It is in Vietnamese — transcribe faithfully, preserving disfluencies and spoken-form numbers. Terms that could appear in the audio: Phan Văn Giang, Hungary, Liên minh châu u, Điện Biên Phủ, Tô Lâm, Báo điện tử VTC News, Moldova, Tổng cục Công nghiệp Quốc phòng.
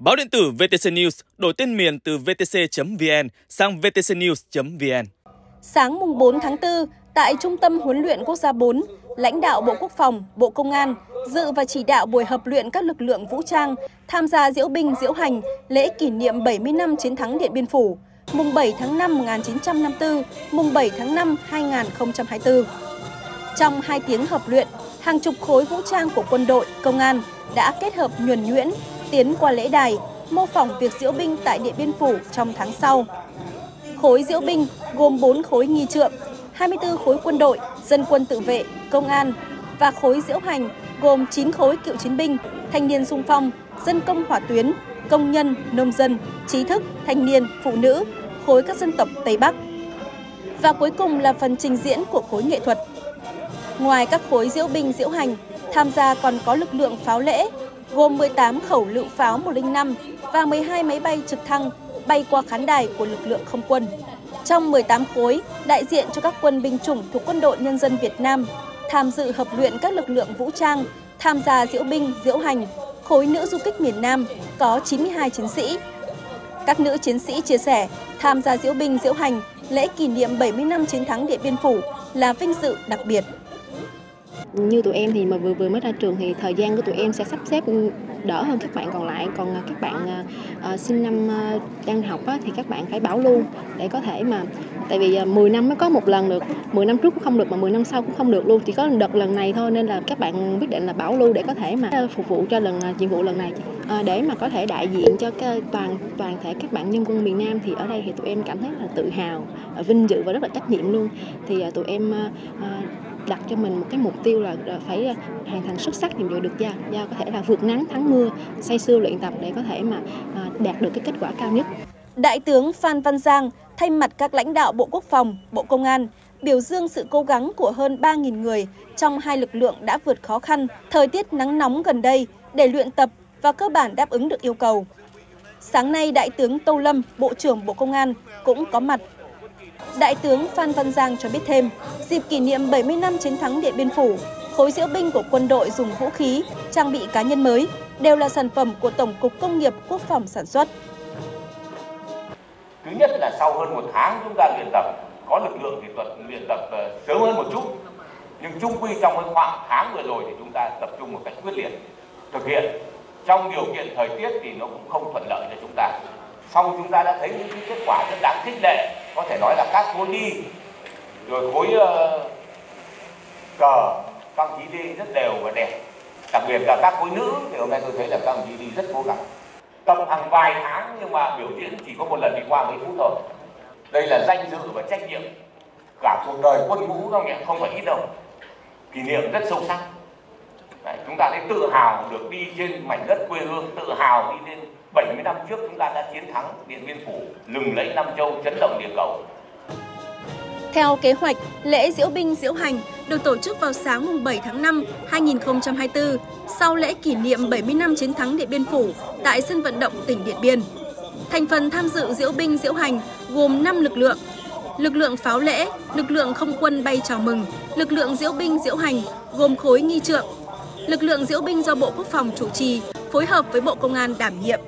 Báo điện tử vê tê xê News đổi tên miền từ vê tê xê chấm vê en sang vê tê xê news chấm vê en. Sáng mùng bốn tháng tư, tại Trung tâm Huấn luyện Quốc gia bốn, lãnh đạo Bộ Quốc phòng, Bộ Công an dự và chỉ đạo buổi hợp luyện các lực lượng vũ trang tham gia diễu binh diễu hành lễ kỷ niệm bảy mươi năm chiến thắng Điện Biên Phủ, mùng bảy tháng năm năm một nghìn chín trăm năm mươi tư, mùng bảy tháng năm năm hai nghìn không trăm hai mươi tư. Trong hai tiếng hợp luyện, hàng chục khối vũ trang của quân đội, công an đã kết hợp nhuần nhuyễn, tiến qua lễ đài, mô phỏng việc diễu binh tại Điện Biên Phủ trong tháng sau. Khối diễu binh gồm bốn khối nghi trượng, hai mươi tư khối quân đội, dân quân tự vệ, công an và khối diễu hành gồm chín khối cựu chiến binh, thanh niên xung phong, dân công hỏa tuyến, công nhân, nông dân, trí thức, thanh niên, phụ nữ, khối các dân tộc Tây Bắc. Và cuối cùng là phần trình diễn của khối nghệ thuật. Ngoài các khối diễu binh diễu hành, tham gia còn có lực lượng pháo lễ, gồm mười tám khẩu lựu pháo một không năm và mười hai máy bay trực thăng bay qua khán đài của lực lượng không quân. Trong mười tám khối, đại diện cho các quân binh chủng thuộc Quân đội Nhân dân Việt Nam tham dự hợp luyện các lực lượng vũ trang, tham gia diễu binh, diễu hành, khối nữ du kích miền Nam có chín mươi hai chiến sĩ. Các nữ chiến sĩ chia sẻ, tham gia diễu binh, diễu hành, lễ kỷ niệm bảy mươi năm chiến thắng Điện Biên Phủ là vinh dự đặc biệt. Như tụi em thì mà vừa vừa mới ra trường thì thời gian của tụi em sẽ sắp xếp đỡ hơn các bạn còn lại. Còn các bạn uh, sinh năm uh, đang học á, thì các bạn phải bảo lưu để có thể mà... Tại vì uh, mười năm mới có một lần được, mười năm trước cũng không được mà mười năm sau cũng không được luôn. Chỉ có đợt lần này thôi nên là các bạn quyết định là bảo lưu để có thể mà phục vụ cho lần nhiệm vụ lần này. Uh, để mà có thể đại diện cho cái toàn toàn thể các bạn nhân quân miền Nam thì ở đây thì tụi em cảm thấy là tự hào, uh, vinh dự và rất là trách nhiệm luôn. Thì uh, tụi em... Uh, đặt cho mình một cái mục tiêu là phải hoàn thành xuất sắc nhiệm vụ được giao, giao có thể là vượt nắng thắng mưa, say sưa luyện tập để có thể mà đạt được cái kết quả cao nhất. Đại tướng Phan Văn Giang thay mặt các lãnh đạo Bộ Quốc phòng, Bộ Công an biểu dương sự cố gắng của hơn ba nghìn người trong hai lực lượng đã vượt khó khăn, thời tiết nắng nóng gần đây để luyện tập và cơ bản đáp ứng được yêu cầu. Sáng nay, Đại tướng Tô Lâm, Bộ trưởng Bộ Công an cũng có mặt. Đại tướng Phan Văn Giang cho biết thêm, dịp kỷ niệm bảy mươi năm chiến thắng Điện Biên Phủ, khối diễu binh của quân đội dùng vũ khí, trang bị cá nhân mới đều là sản phẩm của Tổng cục Công nghiệp Quốc phòng sản xuất. Thứ nhất là sau hơn một tháng chúng ta luyện tập, có lực lượng thì tuần luyện tập sớm hơn một chút. Nhưng chung quy trong cái khoảng tháng vừa rồi thì chúng ta tập trung một cách quyết liệt, thực hiện. Trong điều kiện thời tiết thì nó cũng không thuận lợi cho chúng ta. Xong chúng ta đã thấy những kết quả rất đáng khích lệ, có thể nói là các khối đi, rồi khối uh, cờ, các đồng chí đi rất đều và đẹp. Đặc biệt là các khối nữ thì hôm nay tôi thấy là các đồng chí đi rất cố gắng. Tập hàng vài tháng nhưng mà biểu diễn chỉ có một lần đi qua mấy phút thôi. Đây là danh dự và trách nhiệm cả cuộc đời quân ngũ các em, không phải ít đâu. Kỷ niệm rất sâu sắc. Đấy, chúng ta thấy tự hào được đi trên mảnh đất quê hương, tự hào đi lên. bảy mươi năm trước chúng ta đã chiến thắng Điện Biên Phủ, lừng lẫy Nam Châu, chấn động địa cầu. Theo kế hoạch, lễ diễu binh diễu hành được tổ chức vào sáng mùng bảy tháng năm năm hai nghìn không trăm hai mươi tư sau lễ kỷ niệm bảy mươi năm chiến thắng Điện Biên Phủ tại sân vận động tỉnh Điện Biên. Thành phần tham dự diễu binh diễu hành gồm năm lực lượng: lực lượng pháo lễ, lực lượng không quân bay chào mừng, lực lượng diễu binh diễu hành gồm khối nghi trượng, lực lượng diễu binh do Bộ Quốc phòng chủ trì phối hợp với Bộ Công an đảm nhiệm.